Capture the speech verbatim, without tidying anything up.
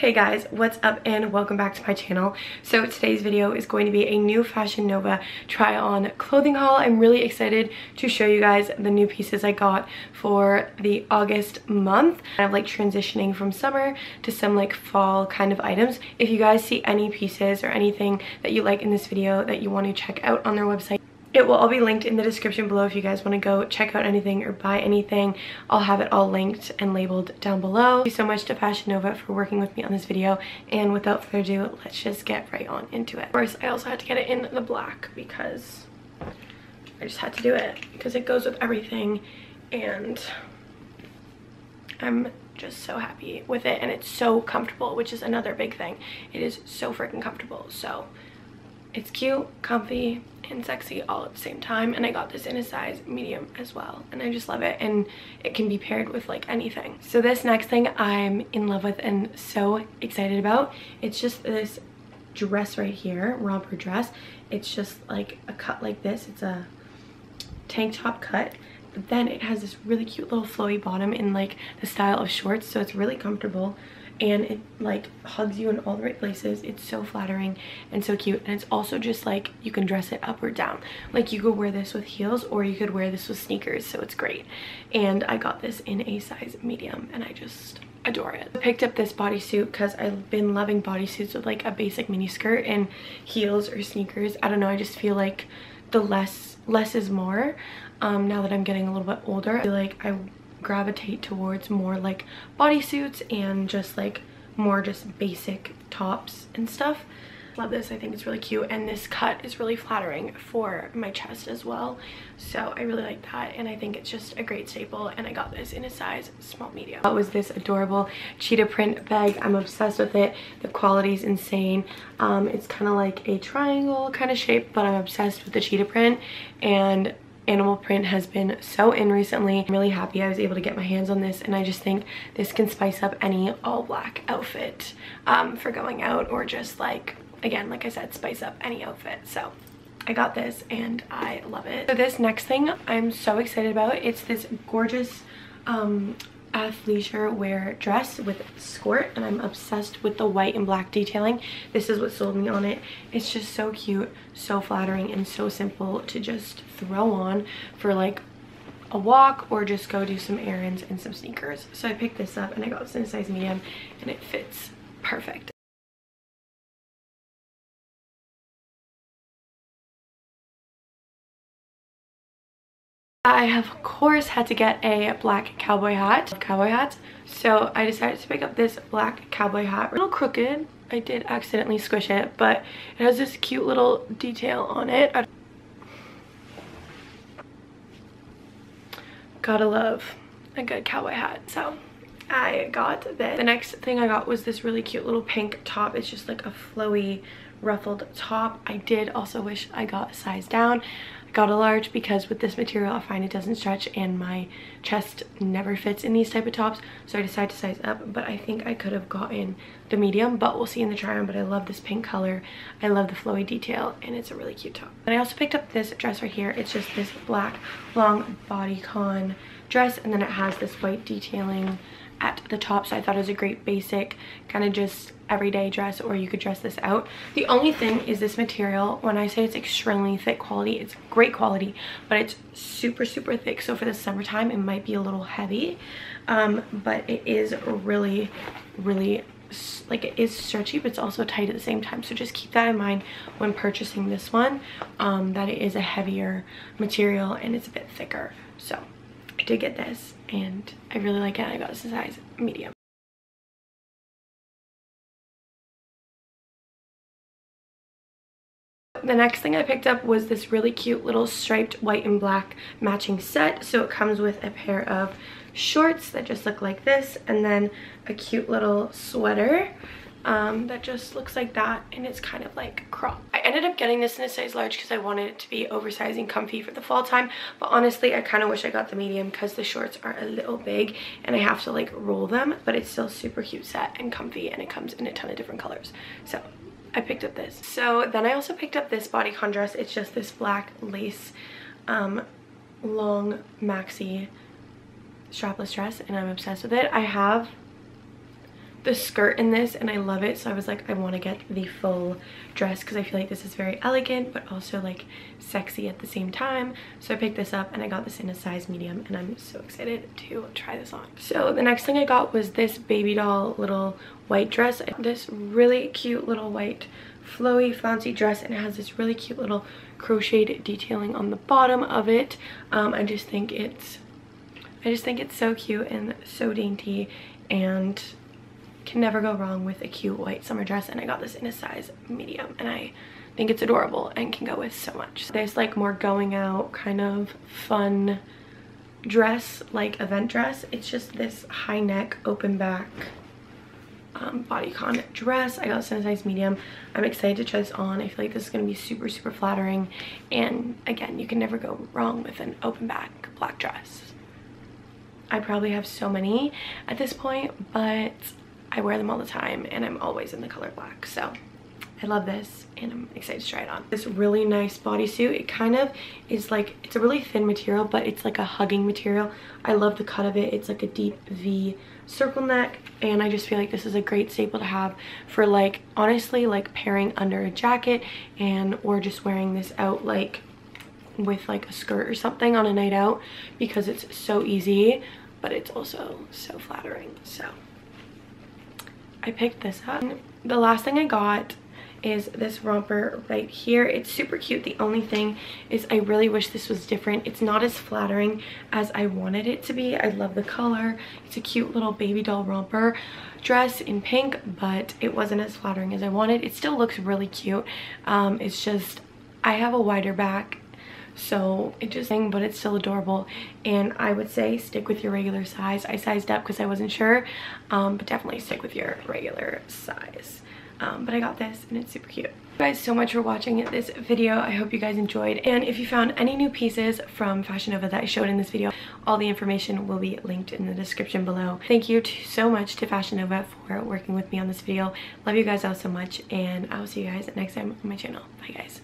Hey guys, what's up and welcome back to my channel. So today's video is going to be a new Fashion Nova try on clothing haul. I'm really excited to show you guys the new pieces I got for the August month. Kind of like transitioning from summer to some like fall kind of items. If you guys see any pieces or anything that you like in this video that you want to check out on their website, it will all be linked in the description below if you guys want to go check out anything or buy anything. I'll have it all linked and labeled down below. Thank you so much to Fashion Nova for working with me on this video, and without further ado, let's just get right on into it. Of course, I also had to get it in the black because I just had to do it because it goes with everything, and I'm just so happy with it, and it's so comfortable, which is another big thing. It is so freaking comfortable, so it's cute, comfy, and sexy all at the same time. And I got this in a size medium as well, and I just love it, and it can be paired with like anything. So this next thing I'm in love with and so excited about, it's just this dress right here, romper dress. It's just like a cut like this. It's a tank top cut, but then it has this really cute little flowy bottom in like the style of shorts, so it's really comfortable. And it like hugs you in all the right places. It's so flattering and so cute. And it's also just like, you can dress it up or down. Like you could wear this with heels or you could wear this with sneakers, so it's great. And I got this in a size medium and I just adore it. I picked up this bodysuit because I've been loving bodysuits with like a basic mini skirt and heels or sneakers. I don't know, I just feel like the less, less is more. Um, now that I'm getting a little bit older, I feel like I gravitate towards more like bodysuits and just like more just basic tops and stuff. Love this. I think it's really cute, and this cut is really flattering for my chest as well, so I really like that, and I think it's just a great staple. And I got this in a size small medium. That was this adorable cheetah print bag. I'm obsessed with it. The quality is insane. Um, it's kind of like a triangle kind of shape, but I'm obsessed with the cheetah print, and animal print has been so in recently. I'm really happy I was able to get my hands on this, and I just think this can spice up any all black outfit um, for going out, or just like, again, like I said, spice up any outfit. So I got this and I love it. So this next thing I'm so excited about, it's this gorgeous um, athleisure wear dress with skirt, and I'm obsessed with the white and black detailing. This is what sold me on it. It's just so cute, so flattering, and so simple to just throw on for like a walk or just go do some errands and some sneakers. So I picked this up and I got this in a size medium, and it fits perfect. I have of course had to get a black cowboy hat. I love cowboy hats, so I decided to pick up this black cowboy hat. A little crooked, I did accidentally squish it, but it has this cute little detail on it. I gotta love a good cowboy hat, so I got this. The next thing I got was this really cute little pink top. It's just like a flowy ruffled top. I did also wish I got a size down. Got a large because with this material I find it doesn't stretch, and my chest never fits in these type of tops, so I decided to size up. But I think I could have gotten the medium, but we'll see in the try on. But I love this pink color, I love the flowy detail, and it's a really cute top. And I also picked up this dress right here. It's just this black long bodycon dress, and then it has this white detailing at the top, so I thought it was a great basic kind of just everyday dress, or you could dress this out. The only thing is this material, when I say it's extremely thick quality, it's great quality, but it's super super thick, so for the summertime it might be a little heavy, um, but it is really really like, it is stretchy, but it's also tight at the same time, so just keep that in mind when purchasing this one, um, that it is a heavier material and it's a bit thicker. So I did get this and I really like it. I got this in size medium. The next thing I picked up was this really cute little striped white and black matching set. So it comes with a pair of shorts that just look like this, and then a cute little sweater um, that just looks like that, and it's kind of like cropped. I ended up getting this in a size large because I wanted it to be oversized and comfy for the fall time, but honestly I kind of wish I got the medium because the shorts are a little big and I have to like roll them, but it's still super cute set and comfy, and it comes in a ton of different colors, so I picked up this. So then I also picked up this bodycon dress. It's just this black lace um, long maxi strapless dress, and I'm obsessed with it. I have the skirt in this and I love it, so I was like, I want to get the full dress because I feel like this is very elegant but also like sexy at the same time. So I picked this up and I got this in a size medium and I'm so excited to try this on. So the next thing I got was this baby doll little white dress, this really cute little white flowy flouncy dress, and it has this really cute little crocheted detailing on the bottom of it. um I just think it's I just think it's so cute and so dainty and can never go wrong with a cute white summer dress, and I got this in a size medium and I think it's adorable and can go with so much. There's like more going out kind of fun dress, like event dress. It's just this high neck open back um bodycon dress. I got this in a size medium. I'm excited to try this on. I feel like this is going to be super super flattering, and again, you can never go wrong with an open back black dress. I probably have so many at this point, but I wear them all the time and I'm always in the color black, so I love this and I'm excited to try it on. This really nice bodysuit. It kind of is like, it's a really thin material, but it's like a hugging material. I love the cut of it. It's like a deep V circle neck, and I just feel like this is a great staple to have for like, honestly, like pairing under a jacket and or just wearing this out like with like a skirt or something on a night out, because it's so easy but it's also so flattering. So I picked this up. The last thing I got is this romper right here. It's super cute. The only thing is I really wish this was different. It's not as flattering as I wanted it to be. I love the color. It's a cute little baby doll romper dress in pink, but it wasn't as flattering as I wanted. It still looks really cute. Um, it's just, I have a wider back, so it just thing, but it's still adorable, and I would say stick with your regular size. I sized up because I wasn't sure, um, but definitely stick with your regular size. Um, but I got this and it's super cute. Thank you guys so much for watching this video. I hope you guys enjoyed, and if you found any new pieces from Fashion Nova that I showed in this video, all the information will be linked in the description below. Thank you to, so much to Fashion Nova for working with me on this video. Love you guys all so much, and I will see you guys next time on my channel. Bye guys.